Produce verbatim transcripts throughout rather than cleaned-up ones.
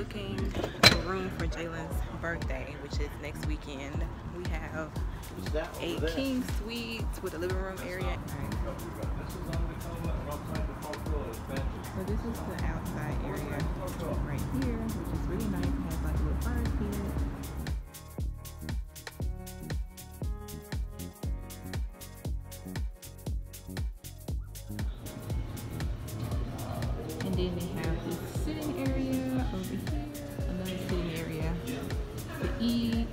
booking a room for Jailyn's birthday, which is next weekend. We have eight king suites with a living room area. So this is the outside area right here, which is really nice. It has like a little fire pit. And then they have this sitting area over here, another sitting area to eat,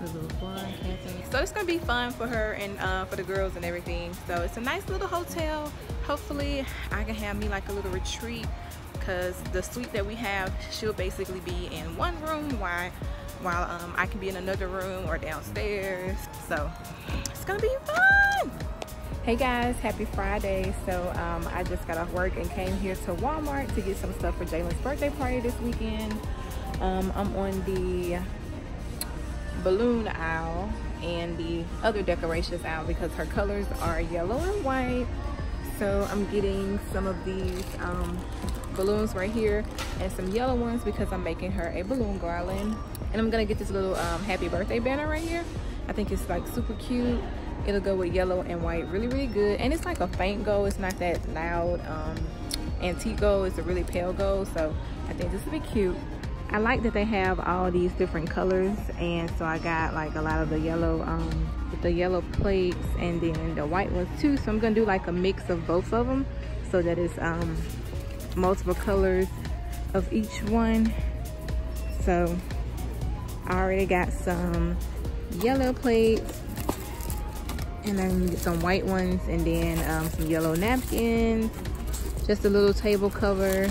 a little bar, cafe. So it's gonna be fun for her and uh, for the girls and everything. So it's a nice little hotel. Hopefully I can have me like a little retreat, because the suite that we have, she'll basically be in one room while, while um, I can be in another room or downstairs. So it's gonna be fun. Hey guys, happy Friday. So um, I just got off work and came here to Walmart to get some stuff for Jailyn's birthday party this weekend. Um, I'm on the balloon aisle and the other decorations aisle because her colors are yellow and white. So I'm getting some of these um, balloons right here and some yellow ones because I'm making her a balloon garland. And I'm gonna get this little um, happy birthday banner right here. I think it's like super cute. It'll go with yellow and white really, really good. And it's like a faint gold. It's not that loud um, antique gold. It's a really pale gold. So I think this will be cute. I like that they have all these different colors. And so I got like a lot of the yellow, um, the yellow plates and then the white ones too. So I'm going to do like a mix of both of them so that it's um, multiple colors of each one. So I already got some yellow plates. And then get some white ones and then um, some yellow napkins, just a little table cover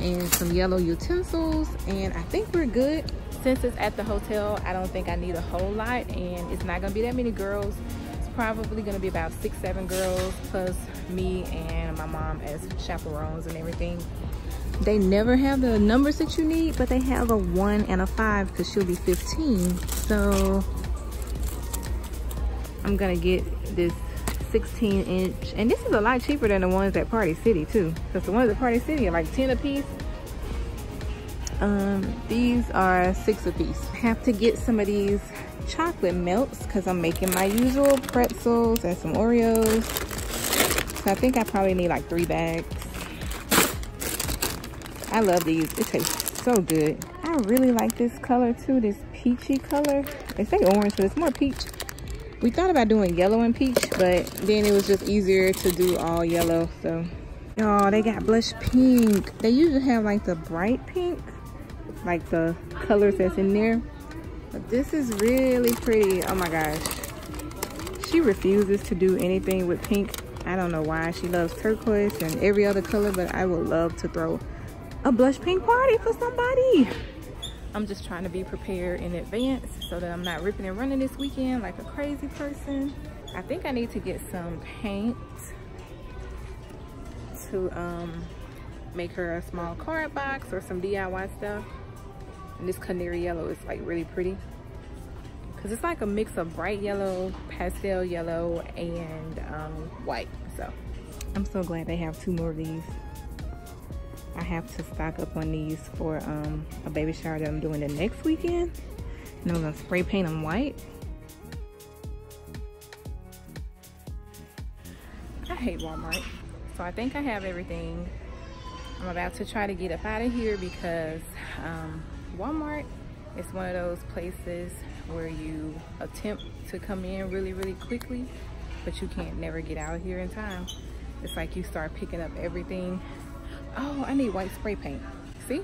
and some yellow utensils. And I think we're good. Since it's at the hotel, I don't think I need a whole lot, and it's not gonna be that many girls. It's probably gonna be about six, seven girls plus me and my mom as chaperones and everything. They never have the numbers that you need, but they have a one and a five because she'll be fifteen. So I'm gonna get this sixteen inch, and this is a lot cheaper than the ones at Party City too, because the ones at Party City are like ten a piece. Um, these are six a piece. I have to get some of these chocolate melts because I'm making my usual pretzels and some Oreos. So I think I probably need like three bags. I love these. It tastes so good. I really like this color too, this peachy color. They say orange, but it's more peach. We thought about doing yellow and peach, but then it was just easier to do all yellow, so. Oh, they got blush pink. They usually have like the bright pink, like the colors that's in there. But this is really pretty. Oh my gosh. She refuses to do anything with pink. I don't know why. She loves turquoise and every other color, but I would love to throw a blush pink party for somebody. I'm just trying to be prepared in advance so that I'm not ripping and running this weekend like a crazy person. I think I need to get some paint to um, make her a small card box or some D I Y stuff. And this canary yellow is like really pretty because it's like a mix of bright yellow, pastel yellow, and um, white. So I'm so glad they have two more of these. I have to stock up on these for um, a baby shower that I'm doing the next weekend. And I'm gonna spray paint them white. I hate Walmart. So I think I have everything. I'm about to try to get up out of here because um, Walmart is one of those places where you attempt to come in really, really quickly, but you can't never get out of here in time. It's like you start picking up everything. Oh, I need white spray paint. See?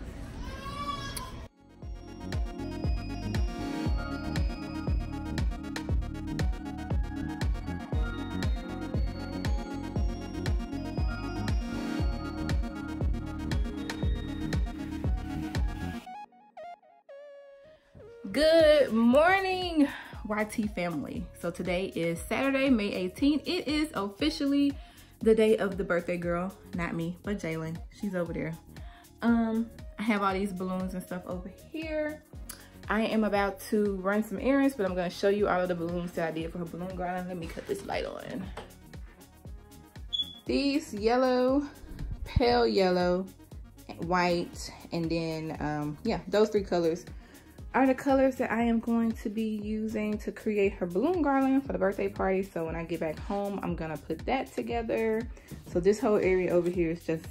Good morning, Y T family. So today is Saturday, May eighteenth. It is officially the day of the birthday girl, not me, but Jailyn. She's over there. Um, I have all these balloons and stuff over here. I am about to run some errands, but I'm gonna show you all of the balloons that I did for her balloon garland. Let me cut this light on. These yellow, pale yellow, white, and then um, yeah, those three colors are the colors that I am going to be using to create her balloon garland for the birthday party. So when I get back home, I'm gonna put that together. So this whole area over here is just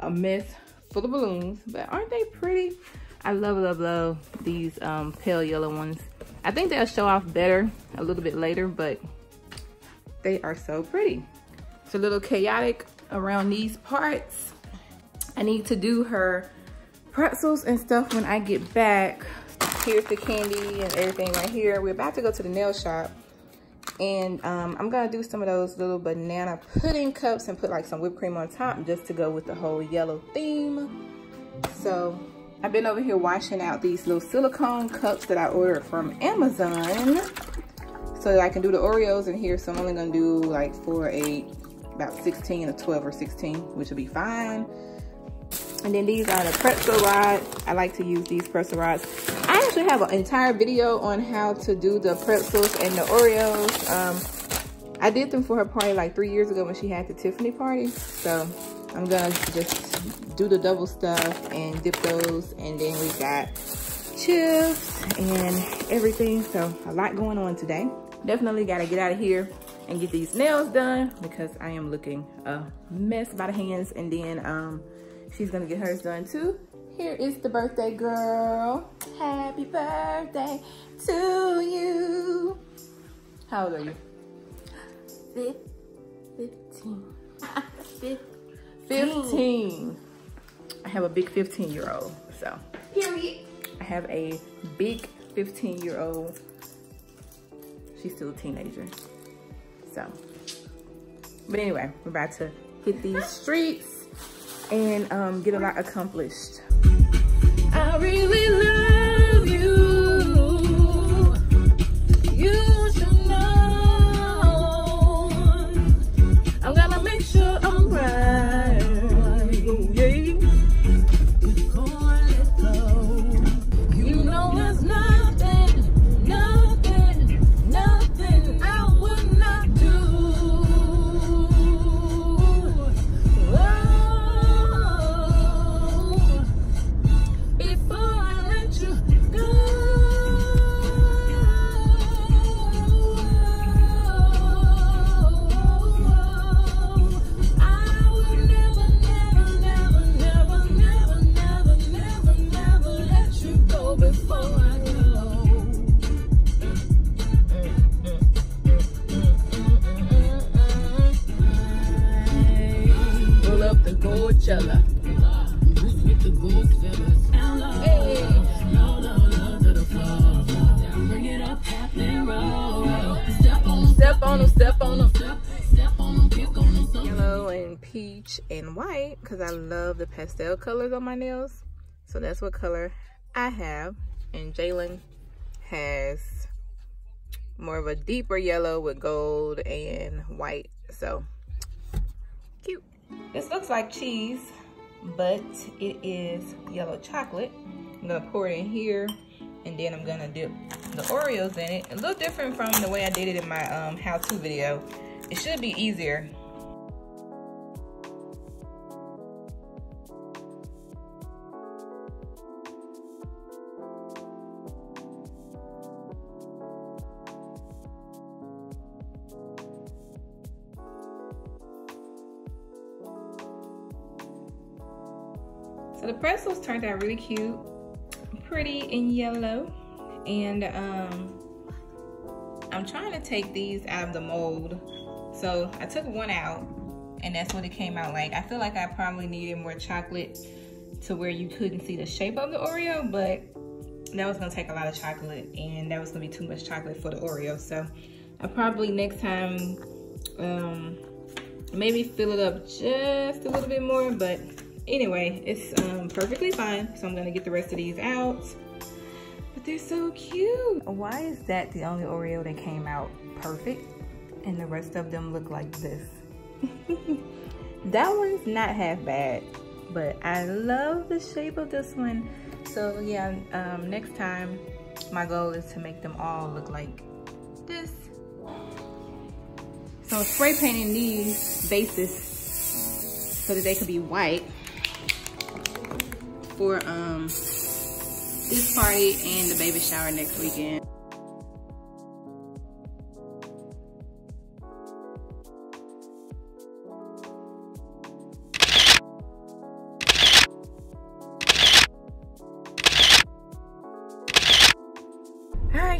a mess full of balloons, but aren't they pretty? I love, love, love these um, pale yellow ones. I think they'll show off better a little bit later, but they are so pretty. It's a little chaotic around these parts. I need to do her pretzels and stuff when I get back. Here's the candy and everything right here. We're about to go to the nail shop, and um, I'm gonna do some of those little banana pudding cups and put like some whipped cream on top just to go with the whole yellow theme. So I've been over here washing out these little silicone cups that I ordered from Amazon so that I can do the Oreos in here. So I'm only gonna do like four, eight, about sixteen or twelve or sixteen, which will be fine. And then these are the pretzel rods. I like to use these pretzel rods. I actually have an entire video on how to do the pretzels and the Oreos. Um, I did them for her party like three years ago when she had the Tiffany party. So I'm gonna just do the double stuff and dip those, and then we got chips and everything. So a lot going on today. Definitely gotta get out of here and get these nails done because I am looking a mess by the hands, and then um she's gonna get hers done too. Here is the birthday girl. Happy birthday to you. How old are you? Fifteen. I have a big fifteen year old, so period. I have a big fifteen year old. She's still a teenager, so. But anyway, we're about to hit these streets and um, get a lot accomplished. I really love you. You should know. I'm gonna make sure I'm right. And white, because I love the pastel colors on my nails, so that's what color I have. And Jailyn has more of a deeper yellow with gold and white, so cute. This looks like cheese, but it is yellow chocolate. I'm gonna pour it in here, and then I'm gonna dip the Oreos in it. A little different from the way I did it in my um how-to video. It should be easier. So the pretzels turned out really cute, pretty in yellow, and um, I'm trying to take these out of the mold. So I took one out, and that's what it came out like. I feel like I probably needed more chocolate to where you couldn't see the shape of the Oreo, but that was gonna take a lot of chocolate, and that was gonna be too much chocolate for the Oreo. So I probably next time um, maybe fill it up just a little bit more, but anyway, it's um, perfectly fine. So I'm gonna get the rest of these out, but they're so cute. Why is that the only Oreo that came out perfect and the rest of them look like this? That one's not half bad, but I love the shape of this one. So yeah, um, next time my goal is to make them all look like this. So I'm spray painting these bases so that they could be white. for um, this party and the baby shower next weekend.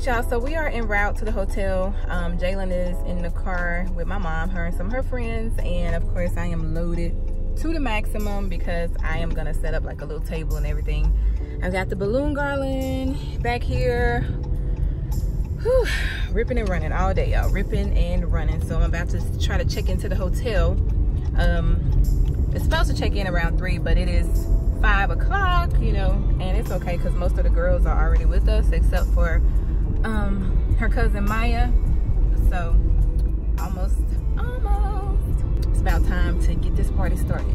Y'all, so we are en route to the hotel. um Jailyn is in the car with my mom, her and some of her friends, and of course I am loaded to the maximum because I am gonna set up like a little table and everything. I've got the balloon garland back here. Whew, ripping and running all day, y'all, ripping and running. So I'm about to try to check into the hotel. Um it's supposed to check in around three, but it is five o'clock, you know, and it's okay because most of the girls are already with us except for um her cousin Maya. So almost almost it's about time to get this party started.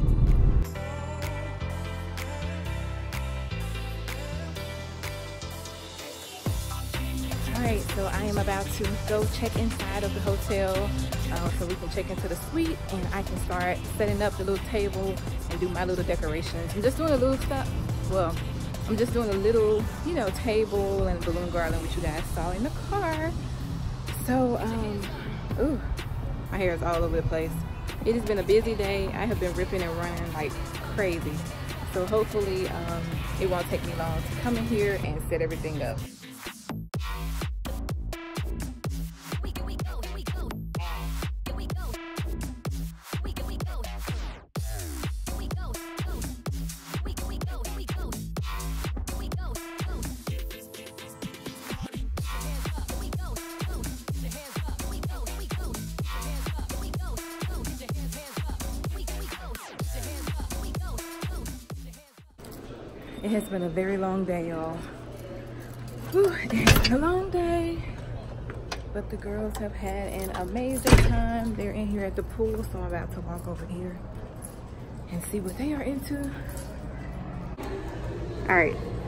All right, so I am about to go check inside of the hotel uh, so we can check into the suite and I can start setting up the little table and do my little decorations. I'm just doing a little stuff, well, I'm just doing a little, you know, table and balloon garland, which you guys saw in the car. So, um, ooh, my hair is all over the place. It has been a busy day. I have been ripping and running like crazy. So hopefully um, it won't take me long to come in here and set everything up. It has been a very long day, y'all. It's been a long day, but the girls have had an amazing time. They're in here at the pool, so I'm about to walk over here and see what they are into. All right,